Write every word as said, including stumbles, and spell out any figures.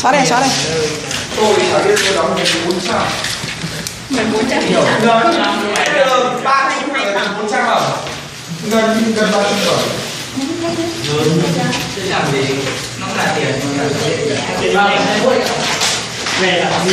Xóa đây, xóa đây. Tôi ở đây tôi đóng mười bốn trăm. mười bốn trăm hiểu. Gần ba trăm bốn trăm rồi. Gần gần ba trăm rồi. Thế làm gì? Nó là tiền. Về là